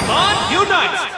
Pokemon Unite!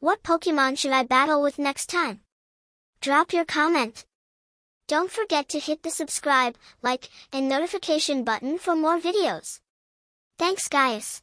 What Pokemon should I battle with next time? Drop your comment. Don't forget to hit the subscribe, like, and notification button for more videos. Thanks guys.